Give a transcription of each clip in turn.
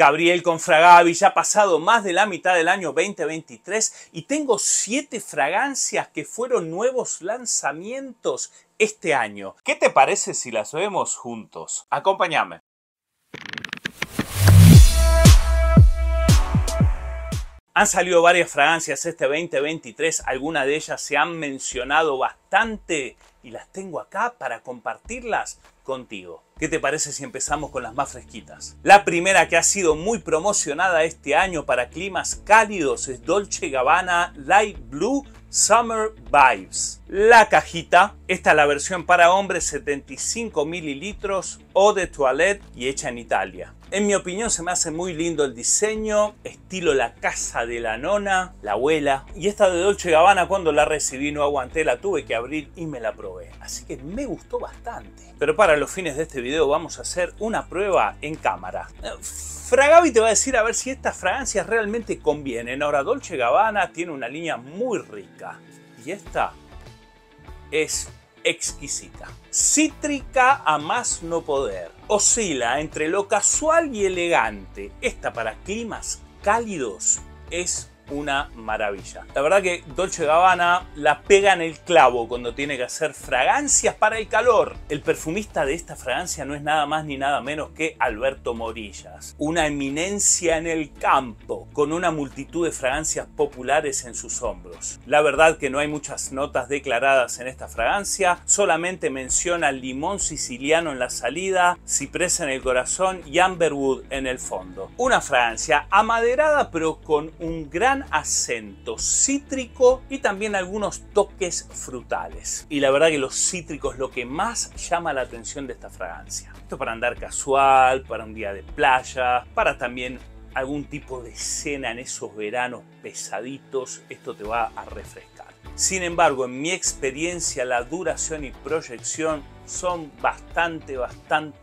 Gabriel con Fragaby, ya ha pasado más de la mitad del año 2023 y tengo 7 fragancias que fueron nuevos lanzamientos este año. ¿Qué te parece si las vemos juntos? Acompáñame. Han salido varias fragancias este 2023, algunas de ellas se han mencionado bastante y las tengo acá para compartirlas contigo. ¿Qué te parece si empezamos con las más fresquitas? La primera que ha sido muy promocionada este año para climas cálidos es Dolce & Gabbana Light Blue Summer Vibes. La cajita, esta es la versión para hombres, 75 mililitros, eau de toilette y hecha en Italia. En mi opinión se me hace muy lindo el diseño, estilo la casa de la nona, la abuela. Y esta de Dolce & Gabbana cuando la recibí no aguanté, la tuve que abrir y me la probé. Así que me gustó bastante. Pero para los fines de este video vamos a hacer una prueba en cámara. Fragaby te va a decir a ver si estas fragancias realmente convienen. Ahora Dolce & Gabbana tiene una línea muy rica. Y esta es exquisita, cítrica a más no poder, oscila entre lo casual y elegante. Esta para climas cálidos es una maravilla. La verdad que Dolce & Gabbana la pega en el clavo cuando tiene que hacer fragancias para el calor. El perfumista de esta fragancia no es nada más ni nada menos que Alberto Morillas, una eminencia en el campo, con una multitud de fragancias populares en sus hombros. La verdad que no hay muchas notas declaradas en esta fragancia, solamente menciona limón siciliano en la salida, ciprés en el corazón y amberwood en el fondo. Una fragancia amaderada pero con un gran acento cítrico y también algunos toques frutales. Y la verdad que los cítricos es lo que más llama la atención de esta fragancia. Esto para andar casual, para un día de playa, para también algún tipo de cena en esos veranos pesaditos, esto te va a refrescar. Sin embargo, en mi experiencia la duración y proyección son bastante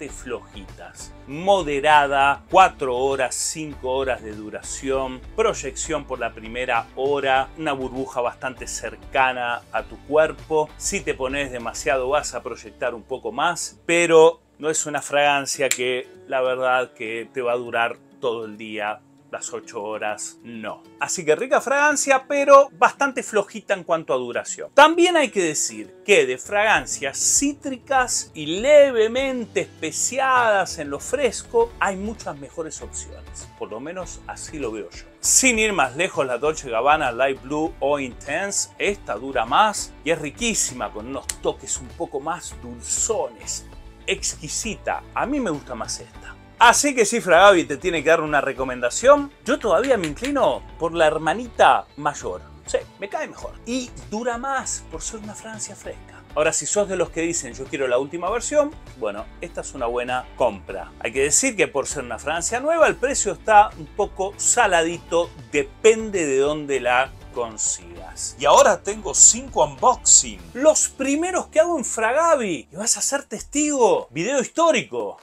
flojitas. Moderada, 4 horas, 5 horas de duración, proyección por la primera hora, una burbuja bastante cercana a tu cuerpo. Si te pones demasiado vas a proyectar un poco más, pero no es una fragancia que la verdad que te va a durar todo el día, las 8 horas, no. Así que rica fragancia, pero bastante flojita en cuanto a duración. También hay que decir que de fragancias cítricas y levemente especiadas en lo fresco, hay muchas mejores opciones. Por lo menos así lo veo yo. Sin ir más lejos, la Dolce & Gabbana Light Blue o Intense, esta dura más y es riquísima, con unos toques un poco más dulzones. Exquisita, a mí me gusta más esta. Así que si Fragaby te tiene que dar una recomendación, yo todavía me inclino por la hermanita mayor. Sí, me cae mejor. Y dura más por ser una fragancia fresca. Ahora, si sos de los que dicen yo quiero la última versión, bueno, esta es una buena compra. Hay que decir que por ser una fragancia nueva, el precio está un poco saladito, depende de dónde la consigas. Y ahora tengo 5 unboxing. Los primeros que hago en Fragaby. Y vas a ser testigo. Video histórico.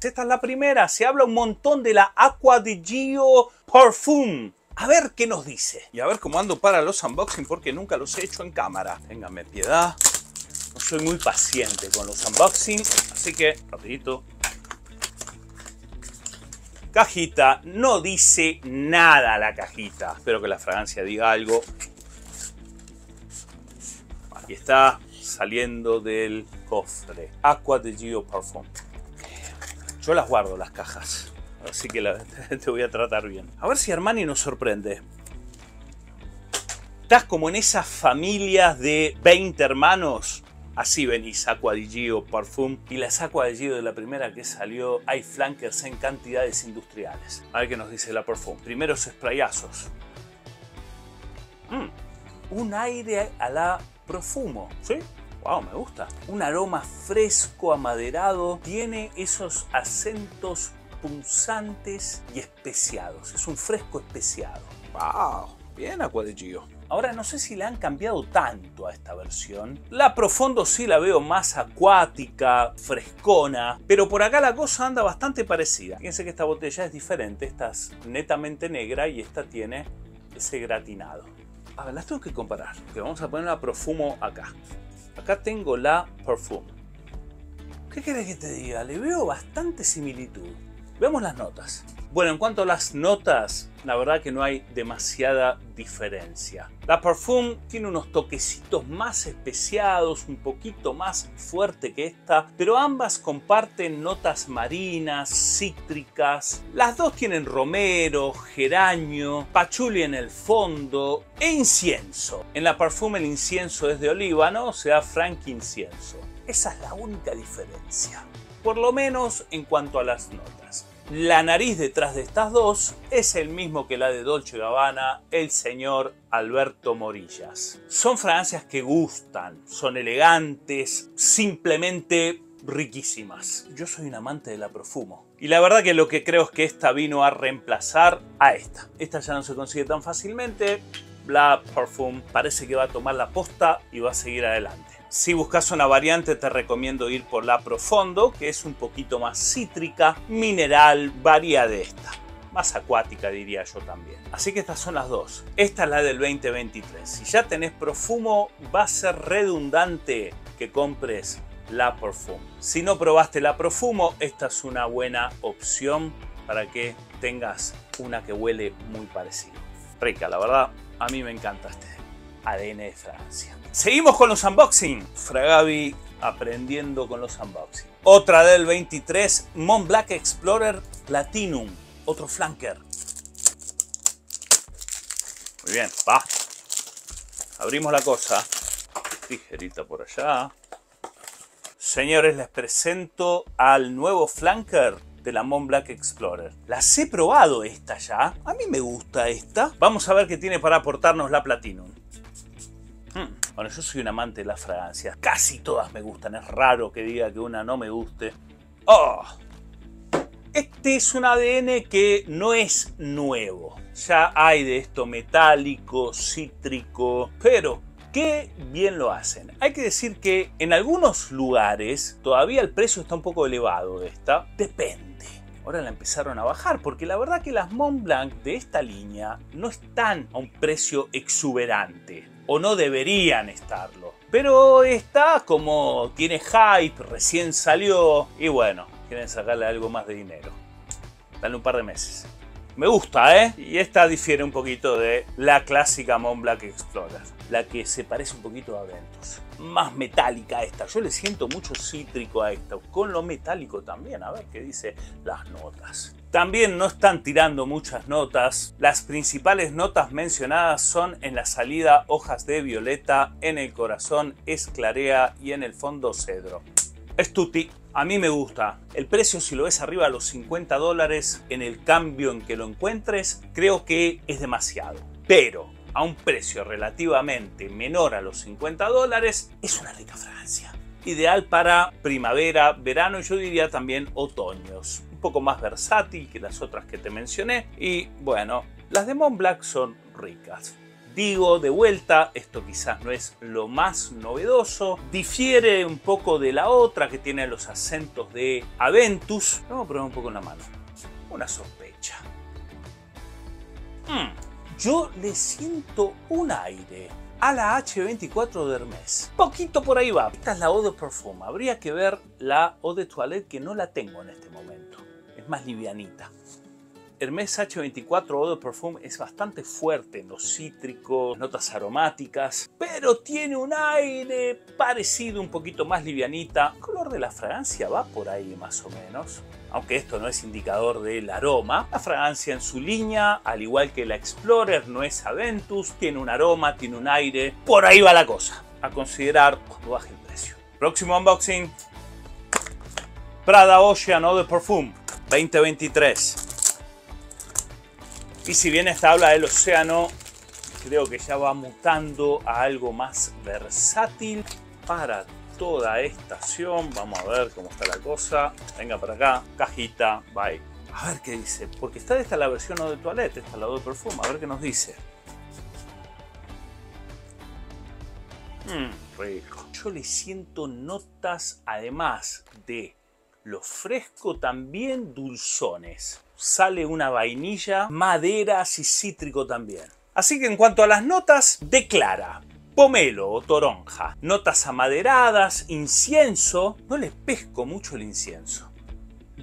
Esta es la primera, se habla un montón de la Acqua di Gio Parfum. A ver qué nos dice. Y a ver cómo ando para los unboxing porque nunca los he hecho en cámara. Ténganme piedad, no soy muy paciente con los unboxing, así que rapidito. Cajita, no dice nada la cajita. Espero que la fragancia diga algo. Aquí está, saliendo del cofre. Acqua di Gio Parfum. Yo las guardo, las cajas, así que te voy a tratar bien. A ver si Armani nos sorprende. Estás como en esas familias de 20 hermanos. Así venís, Acqua di Gio Parfum. Y las Acqua di Gio de la primera que salió, hay flankers en cantidades industriales. A ver qué nos dice la Parfum. Primeros sprayazos. Un aire a la Profumo, ¿sí? Wow, me gusta. Un aroma fresco, amaderado. Tiene esos acentos punzantes y especiados. Es un fresco especiado. Wow, bien Acqua di Gio. Ahora no sé si la han cambiado tanto a esta versión. La Profumo sí la veo más acuática, frescona. Pero por acá la cosa anda bastante parecida. Fíjense que esta botella es diferente. Esta es netamente negra y esta tiene ese gratinado. A ver, las tengo que comparar. Que vamos a poner la Profumo acá. Acá tengo la Parfum. ¿Qué querés que te diga? Le veo bastante similitud. Veamos las notas. Bueno, en cuanto a las notas, la verdad que no hay demasiada diferencia. La Parfum tiene unos toquecitos más especiados, un poquito más fuerte que esta, pero ambas comparten notas marinas, cítricas. Las dos tienen romero, geranio, pachuli en el fondo e incienso. En la Parfum el incienso es de olíbano, o sea, frankincienso. Esa es la única diferencia, por lo menos en cuanto a las notas. La nariz detrás de estas dos es el mismo que la de Dolce & Gabbana, el señor Alberto Morillas. Son fragancias que gustan, son elegantes, simplemente riquísimas. Yo soy un amante de la Profumo. Y la verdad que lo que creo es que esta vino a reemplazar a esta. Esta ya no se consigue tan fácilmente. La Parfum parece que va a tomar la posta y va a seguir adelante. Si buscas una variante te recomiendo ir por la Profondo, que es un poquito más cítrica, mineral, varía de esta. Más acuática diría yo también. Así que estas son las dos. Esta es la del 2023. Si ya tenés Profumo, va a ser redundante que compres la Parfum. Si no probaste la Profumo, esta es una buena opción para que tengas una que huele muy parecido. Rica, la verdad. A mí me encanta este ADN de Francia. Seguimos con los unboxing. Fragaby aprendiendo con los unboxing. Otra del 23, Montblanc Explorer Platinum. Otro flanker. Muy bien, va. Abrimos la cosa. Tijerita por allá. Señores, les presento al nuevo flanker de la Montblanc Explorer. Las he probado esta ya. A mí me gusta esta. Vamos a ver qué tiene para aportarnos la Platinum. Bueno, yo soy un amante de las fragancias. Casi todas me gustan. Es raro que diga que una no me guste. ¡Oh! Este es un ADN que no es nuevo. Ya hay de esto metálico, cítrico, pero qué bien lo hacen. Hay que decir que en algunos lugares todavía el precio está un poco elevado de esta. Depende. Ahora la empezaron a bajar porque la verdad que las Montblanc de esta línea no están a un precio exuberante. O no deberían estarlo. Pero está como tiene hype, recién salió. Y bueno, quieren sacarle algo más de dinero. Dale un par de meses. Me gusta, ¿eh? Y esta difiere un poquito de la clásica Montblanc Explorer. La que se parece un poquito a Ventus. Más metálica esta. Yo le siento mucho cítrico a esta. Con lo metálico también. A ver qué dice las notas. También no están tirando muchas notas. Las principales notas mencionadas son en la salida hojas de violeta, en el corazón esclarea y en el fondo cedro. Es tutti. A mí me gusta. El precio, si lo ves arriba a los $50, en el cambio en que lo encuentres, creo que es demasiado. Pero a un precio relativamente menor a los $50, es una rica fragancia. Ideal para primavera, verano y yo diría también otoños. Un poco más versátil que las otras que te mencioné. Y bueno, las de Montblanc son ricas. Digo de vuelta, esto quizás no es lo más novedoso. Difiere un poco de la otra que tiene los acentos de Aventus. Vamos a probar un poco en la mano. Una sospecha. Yo le siento un aire a la H24 de Hermès. Poquito por ahí va. Esta es la Eau de Parfum. Habría que ver la Eau de Toilette, que no la tengo en este momento. Es más livianita. Hermès H24 Eau de Parfum es bastante fuerte en los cítricos, notas aromáticas, pero tiene un aire parecido, un poquito más livianita. El color de la fragancia va por ahí más o menos. Aunque esto no es indicador del aroma, la fragancia en su línea, al igual que la Explorer, no es Aventus, tiene un aroma, tiene un aire, por ahí va la cosa, a considerar cuando baje el precio. Próximo unboxing, Prada Ocean Eau de Parfum 2023. Y si bien esta habla del océano, creo que ya va mutando a algo más versátil para toda estación. Vamos a ver cómo está la cosa. Venga para acá. Cajita. Bye. A ver qué dice. Porque está esta la versión Eau de Toilette. Esta la Eau de Parfum. A ver qué nos dice. Rico. Yo le siento notas además de lo fresco también dulzones. Sale una vainilla, maderas y cítrico también. Así que en cuanto a las notas, declara pomelo o toronja, notas amaderadas, incienso. No le pesco mucho el incienso.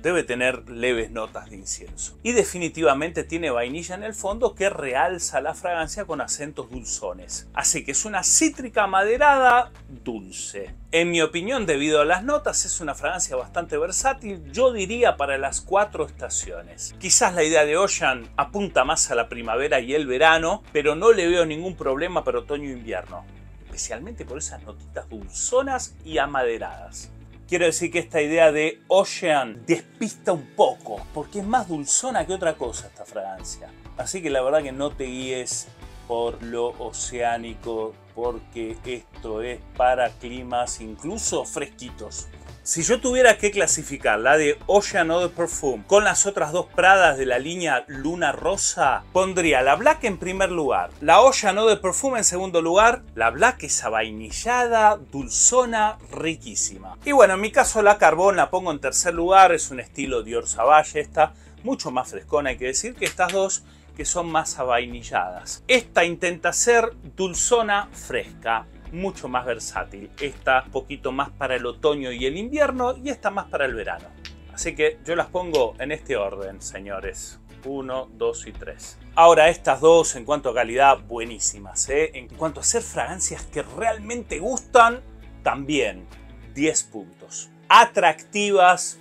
debe tener leves notas de incienso. Y definitivamente tiene vainilla en el fondo que realza la fragancia con acentos dulzones. Así que es una cítrica maderada dulce. En mi opinión, debido a las notas, es una fragancia bastante versátil, yo diría para las 4 estaciones. Quizás la idea de Ocean apunta más a la primavera y el verano, pero no le veo ningún problema para otoño e invierno, especialmente por esas notitas dulzonas y amaderadas. Quiero decir que esta idea de Ocean despista un poco, porque es más dulzona que otra cosa esta fragancia. Así que la verdad que no te guíes por lo oceánico, porque esto es para climas incluso fresquitos. Si yo tuviera que clasificar la de Ocean Eau de Parfum con las otras dos Pradas de la línea Luna Rossa, pondría la Black en primer lugar, la Ocean Eau de Parfum en segundo lugar, la Black es avainillada, dulzona, riquísima. Y bueno, en mi caso la Carbon la pongo en tercer lugar, es un estilo Dior Sauvage esta, mucho más frescona hay que decir que estas dos que son más avainilladas. Esta intenta ser dulzona, fresca, mucho más versátil, esta poquito más para el otoño y el invierno y esta más para el verano. Así que yo las pongo en este orden, señores, 1, 2 y 3. Ahora estas dos en cuanto a calidad buenísimas, en cuanto a ser fragancias que realmente gustan, también 10 puntos. Atractivas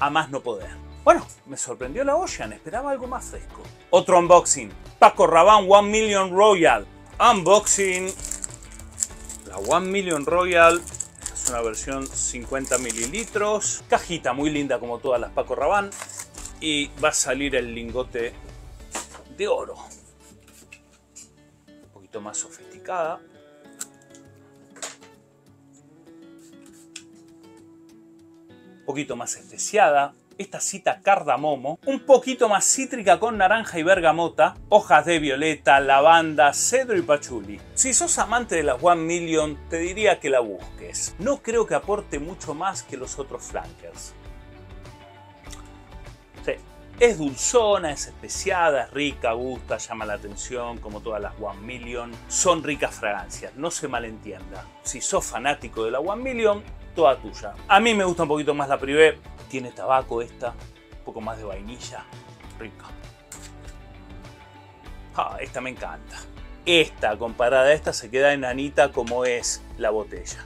a más no poder. Bueno, me sorprendió la Ocean, esperaba algo más fresco. Otro unboxing, Paco Rabanne One Million Royal. Unboxing, la One Million Royal, esta es una versión 50 mililitros. Cajita muy linda como todas las Paco Rabanne. Y va a salir el lingote de oro. Un poquito más sofisticada. Un poquito más especiada. Esta cita cardamomo, un poquito más cítrica con naranja y bergamota, hojas de violeta, lavanda, cedro y pachuli. Si sos amante de las One Million, te diría que la busques. No creo que aporte mucho más que los otros flankers. Sí, es dulzona, es especiada, es rica, gusta, llama la atención, como todas las One Million. Son ricas fragancias, no se malentienda. Si sos fanático de la One Million, toda tuya. A mí me gusta un poquito más la Privé. Tiene tabaco esta, un poco más de vainilla, rica. Ah, esta me encanta. Esta, comparada a esta, se queda enanita como es la botella.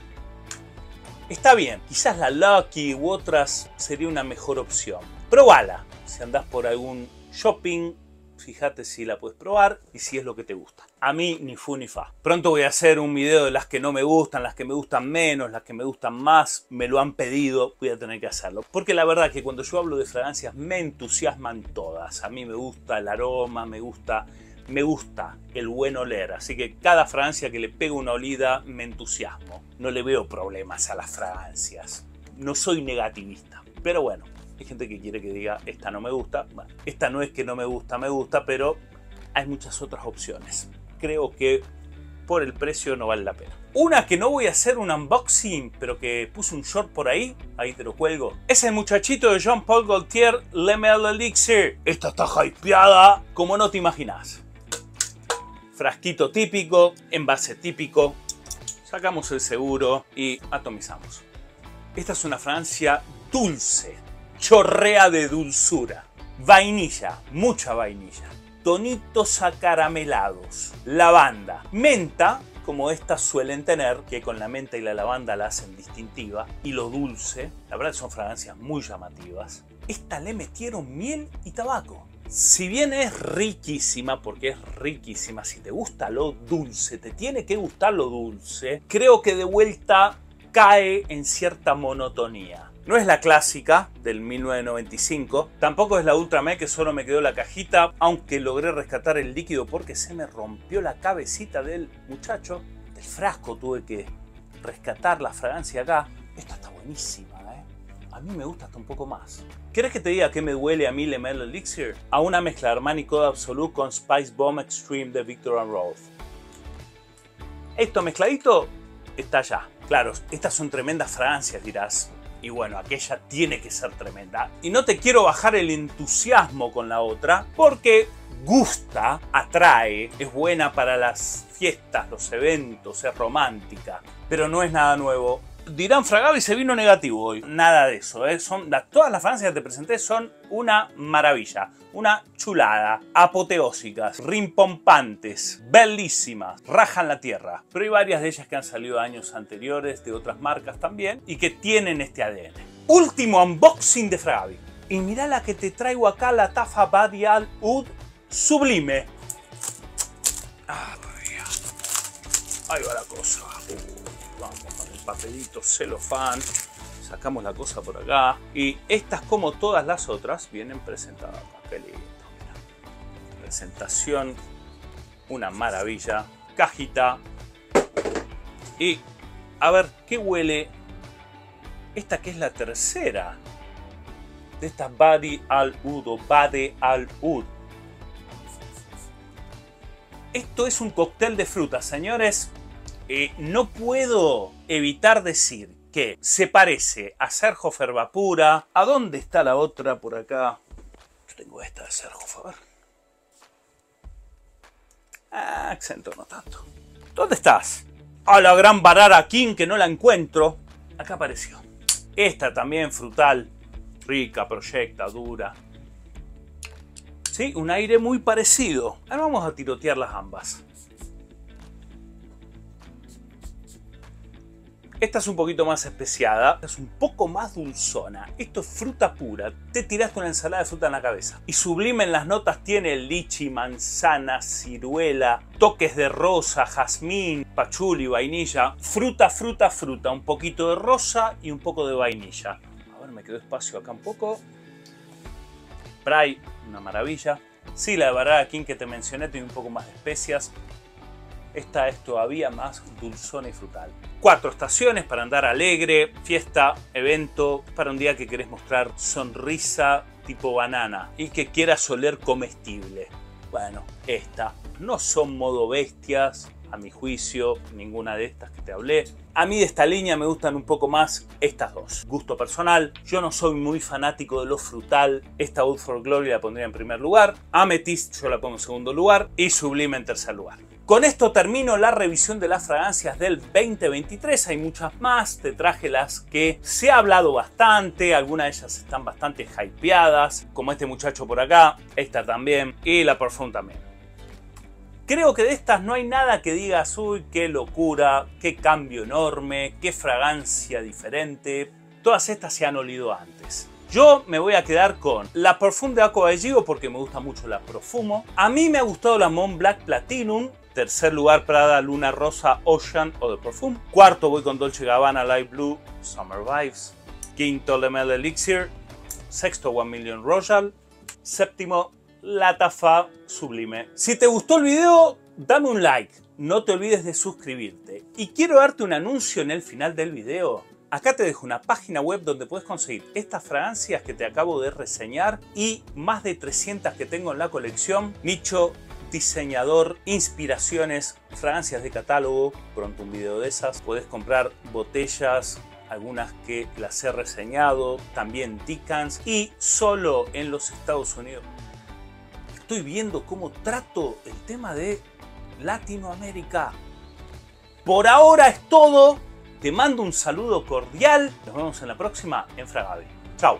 Está bien, quizás la Lucky u otras sería una mejor opción. Probala. Si andás por algún shopping, fíjate si la puedes probar y si es lo que te gusta. A mí ni fu ni fa. Pronto voy a hacer un video de las que no me gustan, las que me gustan menos, las que me gustan más. Me lo han pedido, voy a tener que hacerlo. Porque la verdad que cuando yo hablo de fragancias me entusiasman todas. A mí me gusta el aroma, me gusta el buen oler. Así que cada fragancia que le pego una olida me entusiasmo. No le veo problemas a las fragancias. No soy negativista, pero bueno. Hay gente que quiere que diga, esta no me gusta. Bueno, esta no es que no me gusta, pero hay muchas otras opciones. Creo que por el precio no vale la pena. Una que no voy a hacer un unboxing, pero que puse un short por ahí te lo cuelgo. Es el muchachito de Jean-Paul Gaultier, Le Male Elixir. Esta está hypeada, como no te imaginas. Frasquito típico, envase típico. Sacamos el seguro y atomizamos. Esta es una fragancia dulce. Chorrea de dulzura, vainilla, mucha vainilla, tonitos acaramelados, lavanda, menta, como estas suelen tener, que con la menta y la lavanda la hacen distintiva, y lo dulce, la verdad son fragancias muy llamativas. Esta le metieron miel y tabaco. Si bien es riquísima, porque es riquísima, si te gusta lo dulce, te tiene que gustar lo dulce, creo que de vuelta cae en cierta monotonía. No es la clásica del 1995, tampoco es la Ultramé que solo me quedó la cajita, aunque logré rescatar el líquido porque se me rompió la cabecita del muchacho. Del frasco tuve que rescatar la fragancia acá. Esta está buenísima, a mí me gusta hasta un poco más. ¿Querés que te diga qué me duele a mí Le Male Elixir? A una mezcla Armani Code Absolute con Spice Bomb Extreme de Victor & Rolf. Esto mezcladito está allá. Claro, estas son tremendas fragancias, dirás. Y bueno, aquella tiene que ser tremenda. Y no te quiero bajar el entusiasmo con la otra, porque gusta, atrae, es buena para las fiestas, los eventos, es romántica. Pero no es nada nuevo, dirán, Fragaby se vino negativo hoy. Nada de eso, ¿eh? Todas las fragancias que te presenté son una maravilla, una chulada, apoteósicas, rimpompantes, bellísimas, rajan la tierra. Pero hay varias de ellas que han salido años anteriores, de otras marcas también, y que tienen este ADN. Último unboxing de Fragaby. Y mirá la que te traigo acá, la Lattafa Bade Al Oud Sublime. Ah, todavía. Ahí va la cosa. Vamos con el papelito celofán. Sacamos la cosa por acá. Y estas, como todas las otras, vienen presentadas acá. Qué lindo, mirá. Presentación. Una maravilla. Cajita. Y a ver qué huele. Esta que es la tercera de estas Bade Al Oud o Bade Al Oud. Esto es un cóctel de frutas, señores. No puedo evitar decir que se parece a Sergio Favor pura. ¿A dónde está la otra por acá? Yo tengo esta de Sergio Favor. Ah, acento no tanto. ¿Dónde estás? A la gran Barara King, que no la encuentro. Acá apareció. Esta también frutal. Rica, proyecta, dura. Sí, un aire muy parecido. Ahora vamos a tirotear las ambas. Esta es un poquito más especiada, es un poco más dulzona. Esto es fruta pura. Te tiraste una ensalada de fruta en la cabeza. Y Sublime en las notas tiene lichi, manzana, ciruela, toques de rosa, jazmín, pachuli, vainilla. Fruta, fruta, fruta. Un poquito de rosa y un poco de vainilla. A ver, me quedó espacio acá un poco. Spray, una maravilla. Sí, la de Barara King que te mencioné tiene un poco más de especias. Esta es todavía más dulzona y frutal. 4 estaciones para andar alegre, fiesta, evento, para un día que querés mostrar sonrisa tipo banana y que quieras oler comestible. Bueno, esta. No son modo bestias, a mi juicio, ninguna de estas que te hablé. A mí de esta línea me gustan un poco más estas dos. Gusto personal, yo no soy muy fanático de lo frutal. Esta Oud for Glory la pondría en primer lugar. Amethyst yo la pongo en segundo lugar. Y Sublime en tercer lugar. Con esto termino la revisión de las fragancias del 2023. Hay muchas más. Te traje las que se ha hablado bastante. Algunas de ellas están bastante hypeadas. Como este muchacho por acá. Esta también. Y la Parfum también. Creo que de estas no hay nada que digas, uy, qué locura, qué cambio enorme, qué fragancia diferente. Todas estas se han olido antes. Yo me voy a quedar con la Parfum de Acqua di Gio porque me gusta mucho la Profumo. A mí me ha gustado la Montblanc Platinum. Tercer lugar Prada, Luna Rossa, Ocean o de Parfum. Cuarto voy con Dolce Gabbana, Light Blue, Summer Vibes. Quinto, Le Male Elixir. Sexto, One Million Royal. Séptimo, Lattafa Sublime. Si te gustó el video, dame un like. No te olvides de suscribirte. Y quiero darte un anuncio en el final del video. Acá te dejo una página web donde puedes conseguir estas fragancias que te acabo de reseñar y más de 300 que tengo en la colección. Nicho, diseñador, inspiraciones, fragancias de catálogo. Pronto un video de esas. Puedes comprar botellas, algunas que las he reseñado. También decants y solo en los Estados Unidos. Estoy viendo cómo trato el tema de Latinoamérica. Por ahora es todo. Te mando un saludo cordial. Nos vemos en la próxima en Fragaby. Chao.